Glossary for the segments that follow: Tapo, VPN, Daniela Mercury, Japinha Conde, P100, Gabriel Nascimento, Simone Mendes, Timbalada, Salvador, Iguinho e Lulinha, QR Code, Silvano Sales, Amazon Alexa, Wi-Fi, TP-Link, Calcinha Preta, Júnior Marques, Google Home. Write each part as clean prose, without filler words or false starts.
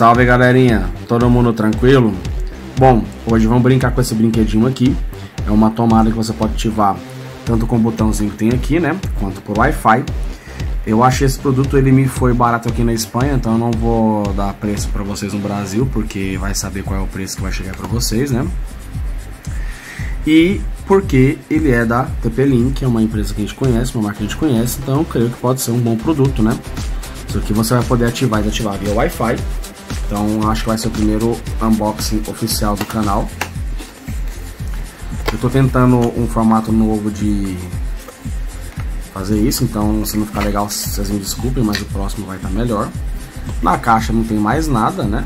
Salve galerinha, todo mundo tranquilo? Bom, hoje vamos brincar com esse brinquedinho aqui. É uma tomada que você pode ativar tanto com o botãozinho que tem aqui, né, quanto por Wi-Fi. Eu achei esse produto, ele me foi barato aqui na Espanha, então eu não vou dar preço para vocês no Brasil, porque vai saber qual é o preço que vai chegar para vocês, né? E porque ele é da TP-Link, é uma empresa que a gente conhece, uma marca que a gente conhece, então eu creio que pode ser um bom produto, né? Isso aqui você vai poder ativar e desativar via Wi-Fi. Então acho que vai ser o primeiro unboxing oficial do canal. Eu tô tentando um formato novo de fazer isso, então se não ficar legal vocês me desculpem, mas o próximo vai estar melhor. Na caixa não tem mais nada, né?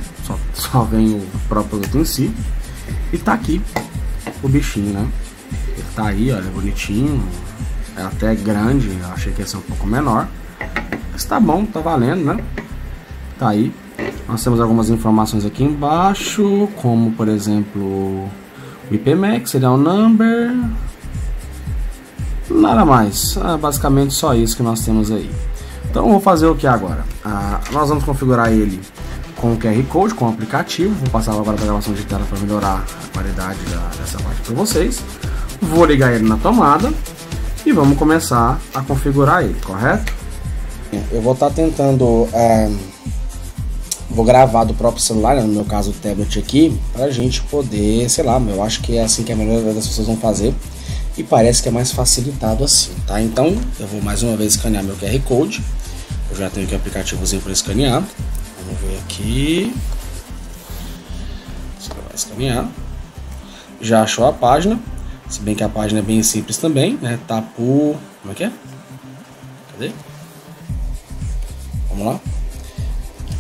Só vem o próprio produto em si. E tá aqui o bichinho, né? Ele tá aí, olha, bonitinho. É até grande, eu achei que ia ser um pouco menor, mas tá bom, tá valendo, né? Tá aí. Nós temos algumas informações aqui embaixo, como por exemplo o IPMAX, serial number, nada mais, basicamente só isso que nós temos aí. Então vou fazer o que agora? Nós vamos configurar ele com o QR Code, com o aplicativo. Vou passar agora para a gravação de tela para melhorar a qualidade dessa parte para vocês. Vou ligar ele na tomada e vamos começar a configurar ele, correto? Eu vou estar tentando... Vou gravar do próprio celular, no meu caso o tablet aqui, pra gente poder, sei lá, eu acho que é assim que a maioria das pessoas vão fazer e parece que é mais facilitado assim, tá? Então eu vou mais uma vez escanear meu QR Code, eu já tenho aqui o aplicativozinho para escanear, vamos ver aqui, você vai escanear, já achou a página, se bem que a página é bem simples também, né? Tapo, como é que é? Cadê? Vamos lá.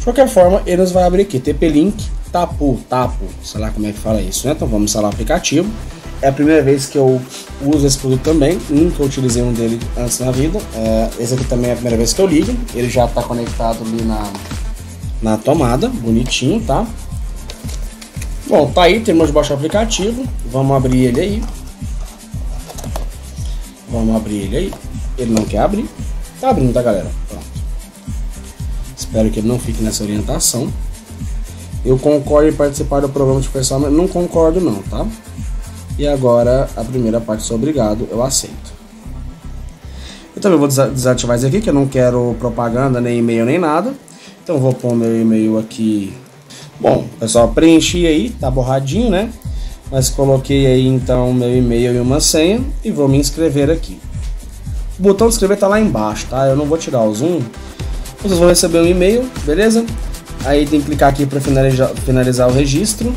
De qualquer forma, ele nos vai abrir aqui, TP-Link, Tapo, sei lá como é que fala isso, né? Então vamos instalar o aplicativo. É a primeira vez que eu uso esse produto também, nunca utilizei um dele antes na vida. Esse aqui também é a primeira vez que eu ligo, ele já está conectado ali na tomada, bonitinho, tá? Bom, tá aí, terminou de baixar o aplicativo, vamos abrir ele aí. Vamos abrir ele aí, ele não quer abrir, tá abrindo, tá galera? Pronto. Espero que ele não fique nessa orientação. Eu concordo em participar do programa de pessoal, mas não concordo não, tá? E agora a primeira parte, sou obrigado, eu aceito. Eu também vou desativar isso aqui, que eu não quero propaganda, nem e-mail, nem nada. Então vou pôr meu e-mail aqui. Bom, pessoal, preenchi aí, tá borradinho, né? Mas coloquei aí então meu e-mail e uma senha e vou me inscrever aqui. O botão de inscrever tá lá embaixo, tá? Eu não vou tirar o zoom. Vocês vão receber um e-mail, beleza? Aí tem que clicar aqui para finalizar o registro.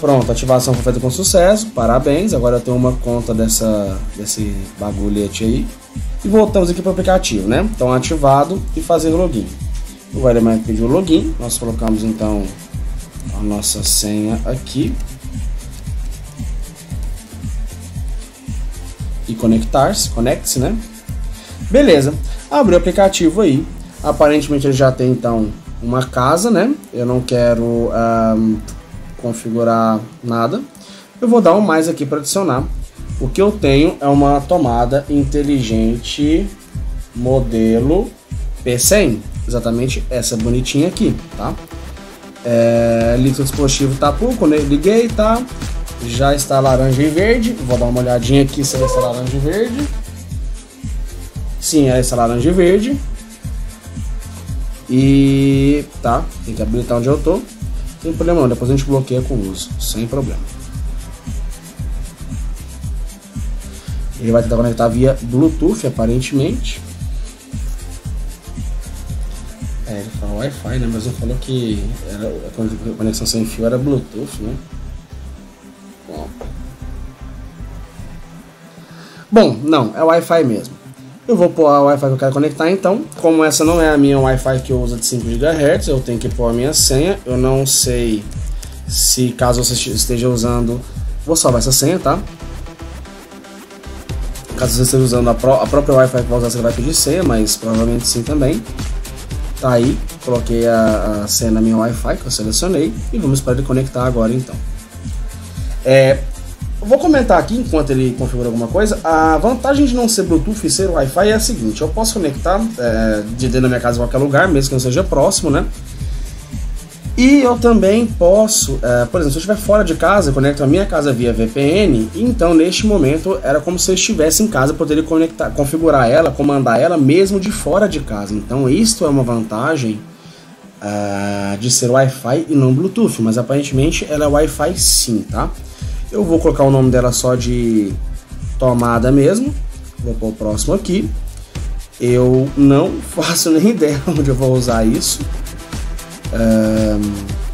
Pronto, a ativação foi feita com sucesso, parabéns. Agora eu tenho uma conta desse bagulhete aí. E voltamos aqui para o aplicativo, né? Então ativado e fazer o login. O Valeman pediu o login, nós colocamos então a nossa senha aqui. E conectar-se, conecte-se, né? Beleza, abriu o aplicativo aí. Aparentemente ele já tem então uma casa, né? Eu não quero configurar nada. Eu vou dar um mais aqui para adicionar. O que eu tenho é uma tomada inteligente modelo P100. Exatamente essa bonitinha aqui, tá? Lista do dispositivo Tapo, quando eu liguei, tá? Já está laranja e verde. Vou dar uma olhadinha aqui se vai ser laranja e verde. Sim, é essa laranja e verde. E tá, tem que habilitar onde eu tô. Não tem problema não, depois a gente bloqueia com o uso, sem problema. Ele vai tentar conectar via Bluetooth, aparentemente. Ele falou Wi-Fi, né? Mas eu falou que era, a conexão sem fio era Bluetooth, né? Bom, não, é Wi-Fi mesmo. Eu vou pôr a Wi-Fi que eu quero conectar então. Como essa não é a minha Wi-Fi que eu uso de 5 GHz, eu tenho que pôr a minha senha. Eu não sei se caso você esteja usando... Vou salvar essa senha, tá? Caso você esteja usando a própria Wi-Fi que vai usar, você vai pedir senha, mas provavelmente sim também. Tá aí, coloquei a senha na minha Wi-Fi que eu selecionei. E vamos esperar ele conectar agora então. Eu vou comentar aqui enquanto ele configura alguma coisa. A vantagem de não ser Bluetooth e ser Wi-Fi é a seguinte: eu posso conectar de dentro da minha casa a qualquer lugar, mesmo que não seja próximo, né? E eu também posso, por exemplo, se eu estiver fora de casa, eu conecto a minha casa via VPN, então neste momento era como se eu estivesse em casa, poderia conectar, configurar ela, comandar ela mesmo de fora de casa. Então isto é uma vantagem de ser Wi-Fi e não Bluetooth, mas aparentemente ela é Wi-Fi sim, tá? Eu vou colocar o nome dela só de tomada mesmo, vou pôr o próximo aqui. Eu não faço nem ideia onde eu vou usar isso.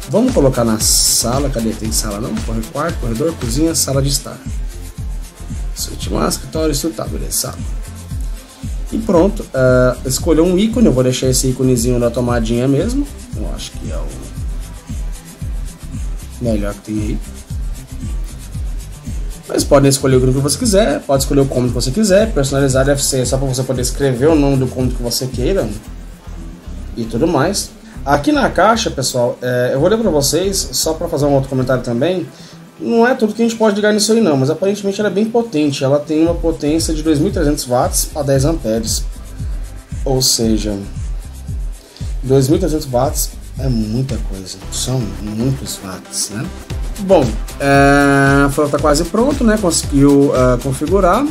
Vamos colocar na sala, cadê? Tem sala não? Quarto, corredor, cozinha, sala de estar. Suíte, escritório, isso tá, beleza, sala. E pronto, escolher um ícone, eu vou deixar esse íconezinho da tomadinha mesmo. Eu acho que é o melhor que tem aí. Mas podem escolher o que você quiser, pode escolher o cômodo que você quiser, personalizar deve ser só para você poder escrever o nome do cômodo que você queira e tudo mais. Aqui na caixa, pessoal, eu vou ler para vocês, só para fazer um outro comentário também, não é tudo que a gente pode ligar nisso aí não, mas aparentemente ela é bem potente, ela tem uma potência de 2.300 watts a 10 amperes, ou seja, 2.300 watts é muita coisa, são muitos watts, né? Bom, o celular tá quase pronto, né? Conseguiu configurar.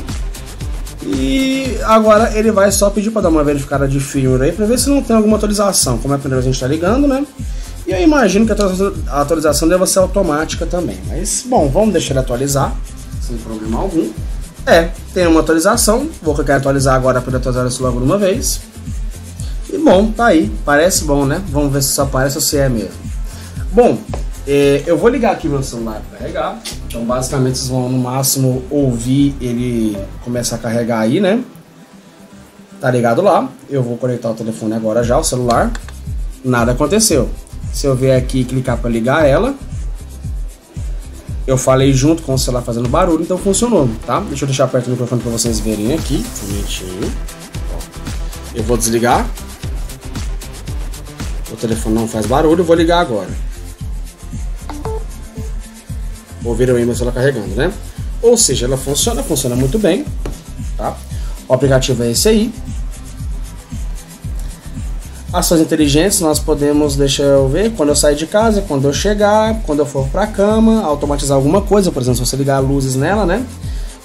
E agora ele vai só pedir para dar uma verificada de firmware aí para ver se não tem alguma atualização. Como é a primeira vez a gente está ligando, né? E eu imagino que a atualização deve ser automática também. Mas, bom, vamos deixar ele atualizar sem problema algum. Tem uma atualização. Vou clicar em atualizar agora para atualizar o celular por uma vez. E, bom, tá aí. Parece bom, né? Vamos ver se só parece ou se é mesmo. Bom, eu vou ligar aqui meu celular para carregar. Então, basicamente, vocês vão, no máximo, ouvir ele começar a carregar aí, né? Tá ligado lá. Eu vou conectar o telefone agora já, o celular. Nada aconteceu. Se eu vier aqui e clicar para ligar ela, eu falei junto com o celular fazendo barulho, então funcionou, tá? Deixa eu deixar aperto o microfone para vocês verem aqui. Bonitinho. Eu vou desligar. O telefone não faz barulho, eu vou ligar agora. Ouviram aí meu celular carregando, né? Ou seja, ela funciona muito bem, tá? O aplicativo é esse aí. Ações inteligentes, nós podemos, deixa eu ver, quando eu sair de casa, quando eu chegar, quando eu for pra cama, automatizar alguma coisa, por exemplo, se você ligar luzes nela, né?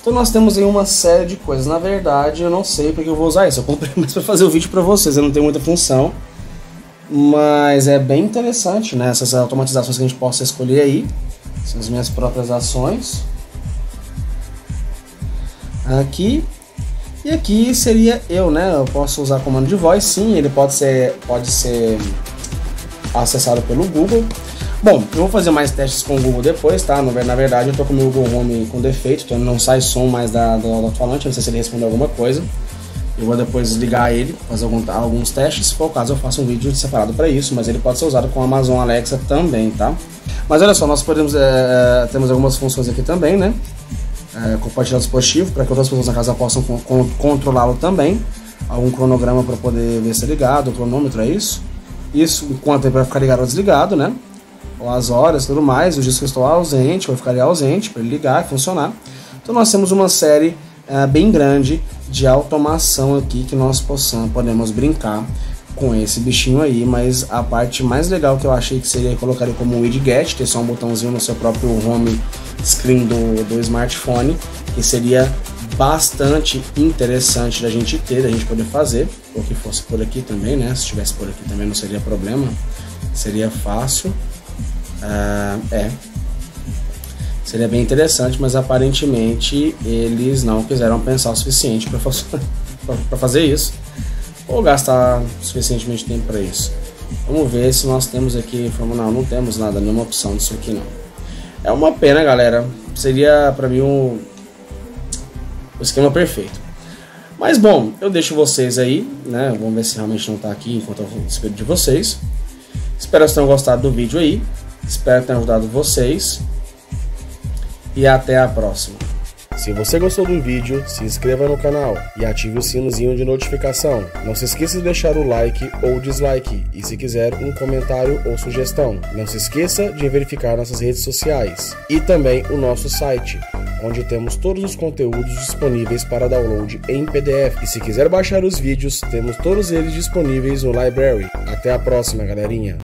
Então nós temos aí uma série de coisas. Na verdade, eu não sei porque eu vou usar isso, eu comprei mais pra fazer o vídeo pra vocês, eu não tenho muita função. Mas é bem interessante, né? Essas automatizações que a gente possa escolher aí. São as minhas próprias ações. Aqui. E aqui seria eu, né? Eu posso usar comando de voz, sim. Ele pode ser acessado pelo Google. Bom, eu vou fazer mais testes com o Google depois, tá? Na verdade, eu tô com o meu Google Home com defeito, então não sai som mais da falante. Não sei se ele respondeu alguma coisa. Eu vou depois desligar ele, fazer alguns testes. Se for o caso, eu faço um vídeo separado para isso, mas ele pode ser usado com a Amazon Alexa também, tá? Mas olha só, nós podemos, temos algumas funções aqui também, né? Compartilhar o dispositivo para que outras pessoas na casa possam controlá-lo também. Algum cronograma para poder ver se é ligado, o cronômetro, é isso? Isso, enquanto ele vai ficar ligado ou desligado, né? Ou as horas, tudo mais, os dias que eu estou ausente, ou eu ficaria ausente, para ele ligar e funcionar. Então nós temos uma série bem grande de automação aqui que nós podemos brincar com esse bichinho aí, mas a parte mais legal que eu achei que seria colocar ele como um widget, ter só um botãozinho no seu próprio home screen do smartphone, que seria bastante interessante da gente ter, da gente poder fazer, ou que fosse por aqui também, né? Se estivesse por aqui também não seria problema, seria fácil, seria bem interessante, mas aparentemente eles não quiseram pensar o suficiente para fazer isso. Ou gastar suficientemente tempo para isso. Vamos ver se nós temos aqui. Não temos nada, nenhuma opção disso aqui não. É uma pena, galera. Seria para mim um esquema perfeito. Mas bom, eu deixo vocês aí, né? Vamos ver se realmente não tá aqui enquanto eu espero de vocês. Espero que vocês tenham gostado do vídeo aí. Espero que tenha ajudado vocês. E até a próxima. Se você gostou do vídeo, se inscreva no canal e ative o sinozinho de notificação. Não se esqueça de deixar o like ou dislike e, se quiser, um comentário ou sugestão. Não se esqueça de verificar nossas redes sociais e também o nosso site, onde temos todos os conteúdos disponíveis para download em PDF. E se quiser baixar os vídeos, temos todos eles disponíveis no Library. Até a próxima, galerinha!